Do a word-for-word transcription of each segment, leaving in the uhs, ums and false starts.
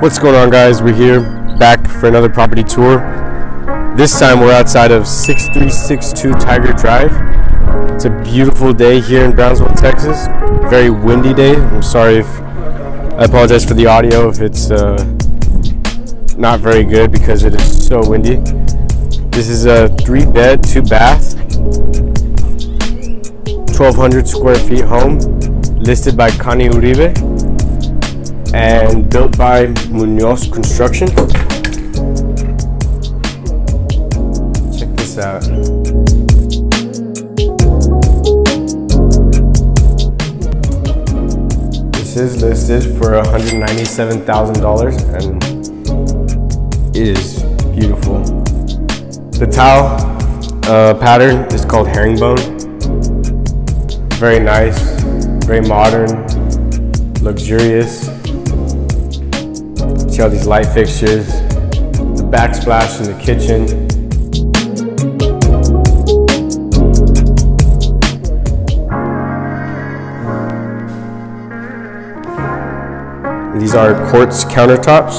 What's going on, guys? We're here back for another property tour. This time we're outside of six three six two Tiger Drive. It's a beautiful day here in Brownsville, Texas. Very windy day. I'm sorry if I apologize for the audio if it's uh, not very good because it is so windy. This is a three bed, two bath, twelve hundred square feet home, listed by Connie Uribe and built by Munoz Construction. Check this out. This is listed for one hundred ninety-seven thousand dollars and it is beautiful. The tile uh, pattern is called herringbone. Very nice, very modern, luxurious. See all these light fixtures, the backsplash in the kitchen. These are quartz countertops.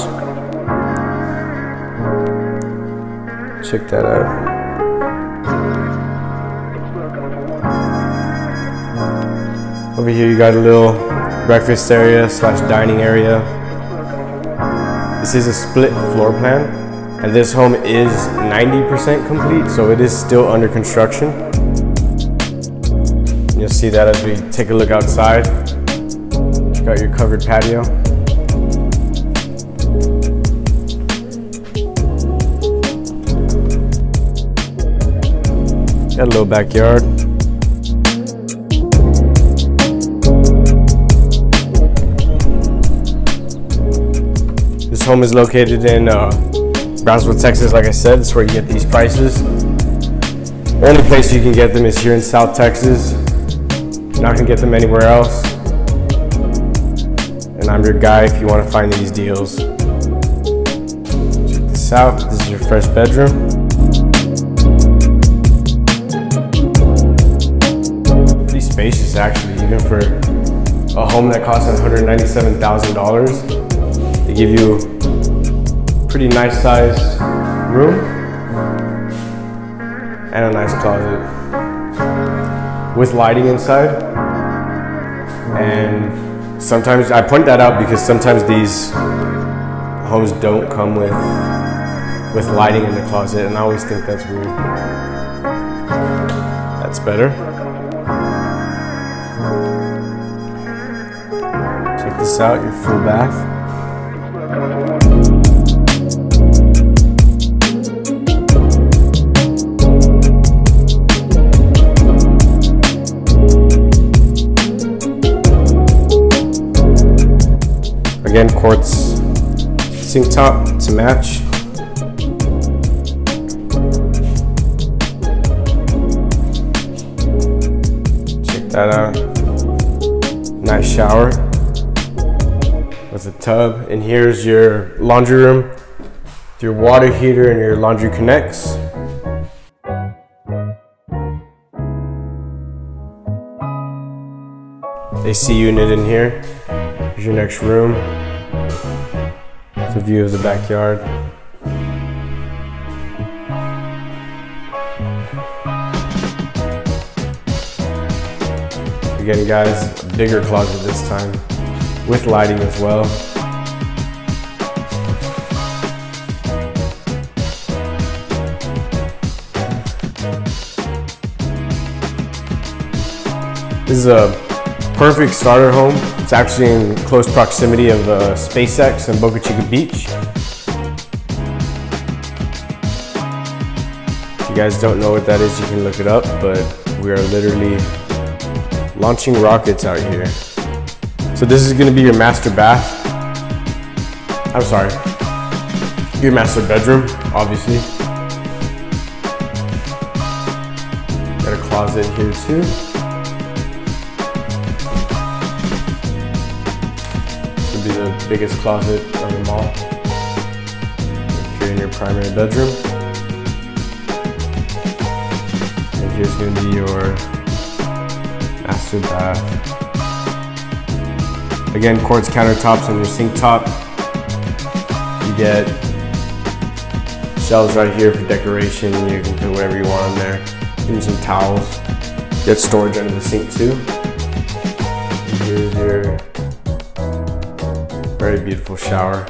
Check that out. Over here you got a little breakfast area slash dining area. This is a split floor plan, and this home is ninety percent complete, so it is still under construction. You'll see that as we take a look outside. You got your covered patio. Got a little backyard. This home is located in uh, Brownsville, Texas. Like I said, it's where you get these prices. Only place you can get them is here in South Texas. You're not gonna get them anywhere else. And I'm your guy if you want to find these deals. Check this out. This is your first bedroom. Pretty spacious, actually, even for a home that costs one hundred ninety-seven thousand dollars. They give you a pretty nice sized room and a nice closet with lighting inside. And sometimes I point that out because sometimes these homes don't come with with lighting in the closet, and I always think that's weird. That's better. Check this out, your full bath. Again, quartz sink top to match. Check that out. Nice shower with a tub. And here's your laundry room with your water heater and your laundry connects. A C unit in here. Here's your next room. It's a view of the backyard. Again, guys, a bigger closet this time with lighting as well. This is a perfect starter home. It's actually in close proximity of uh, SpaceX and Boca Chica Beach. If you guys don't know what that is, you can look it up, but we are literally launching rockets out here. So this is gonna be your master bath. I'm sorry. Your master bedroom, obviously. Got a closet here too. Be the biggest closet on the mall. If you're in your primary bedroom. And here's going to be your master bath. Again, quartz countertops on your sink top. get shelves right here for decoration. You can put whatever you want in there. Even some towels. Get storage under the sink too. Here's your very beautiful shower.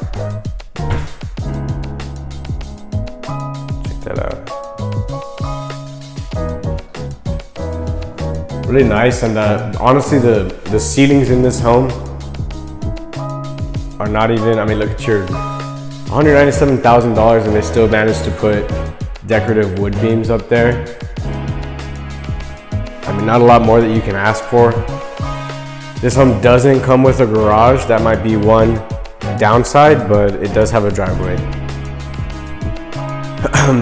Check that out. Really nice, and uh, honestly, the the seatings in this home are not even. I mean, look at your one hundred ninety-seven thousand dollars, and they still managed to put decorative wood beams up there. I mean, not a lot more that you can ask for. This home doesn't come with a garage. That might be one downside, but it does have a driveway.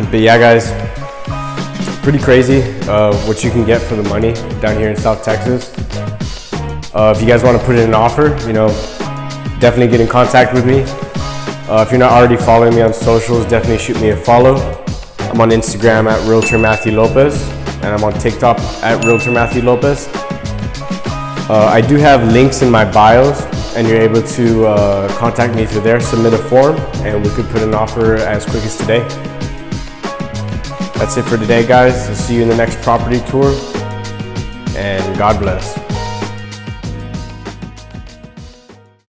But yeah, guys, pretty crazy uh, what you can get for the money down here in South Texas. Uh, if you guys want to put in an offer, you know, definitely get in contact with me. Uh, if you're not already following me on socials, definitely shoot me a follow. I'm on Instagram at Realtor Matthew Lopez, and I'm on TikTok at Realtor Matthew Lopez. Uh, I do have links in my bios, and you're able to uh, contact me through there, submit a form, and we could put an offer as quick as today. That's it for today, guys. I'll see you in the next property tour, and God bless.